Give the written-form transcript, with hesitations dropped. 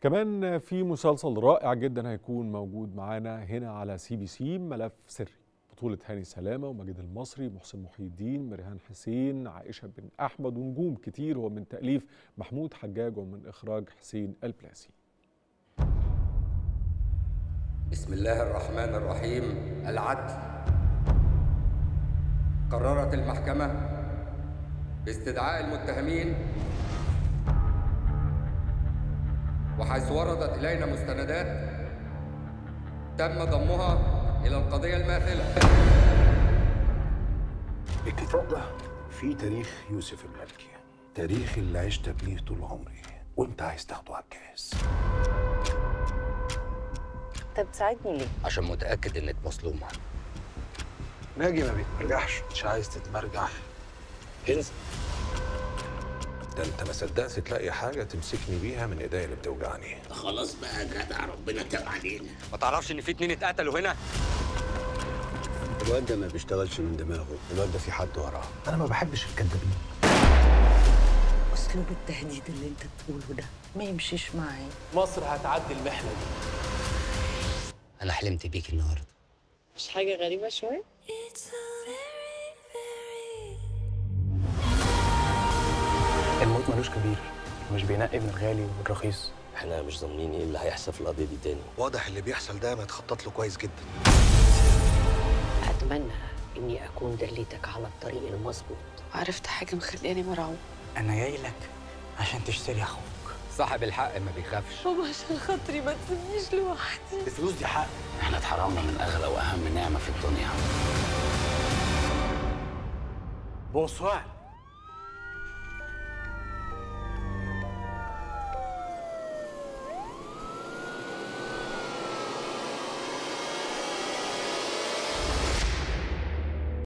كمان في مسلسل رائع جدا هيكون موجود معانا هنا على CBC، ملف سري، بطولة هاني سلامة وماجد المصري، محسن محيي الدين، مريهان حسين، عائشة بن أحمد ونجوم كتير، ومن تأليف محمود حجاج ومن إخراج حسين البلاسي. بسم الله الرحمن الرحيم. العدل. قررت المحكمة باستدعاء المتهمين، وحيث وردت إلينا مستندات تم ضمها إلى القضية الماثلة. الكتاب فيه تاريخ يوسف الملكي، تاريخ اللي عشت بيه طول عمري، وأنت عايز تاخده على الجهاز. أنت بتساعدني ليه؟ عشان متأكد إنك مظلومة. ناجي ما بيتمرجحش. مش عايز تتمرجح؟ انزل. ده انت ما صدقت تلاقي حاجه تمسكني بيها من ايديا اللي بتوجعني. خلاص بقى جدع، ربنا تاب علينا. ما تعرفش ان في 2 اتقتلوا هنا؟ الواد ده ما بيشتغلش من دماغه، الواد ده في حد وراه. انا ما بحبش الكدابين. اسلوب التهديد اللي انت بتقوله ده ما يمشيش معايا. مصر هتعدي المحنه دي. انا حلمت بيك النهارده. مش حاجه غريبه شويه؟ الموت ملوش كبير، مش بينقي من الغالي والرخيص. احنا مش ضامنين ايه اللي هيحصل في القضيه دي تاني. واضح اللي بيحصل ده متخطط له كويس جدا. اتمنى اني اكون دليتك على الطريق المظبوط. عرفت حاجه مخلياني مرعوب. انا جاي لك عشان تشتري اخوك. صاحب الحق ما بيخافش. بابا عشان خاطري ما تسيبنيش لوحدي. الفلوس دي حق. احنا اتحرمنا من اغلى واهم نعمه في الدنيا. بونسوار.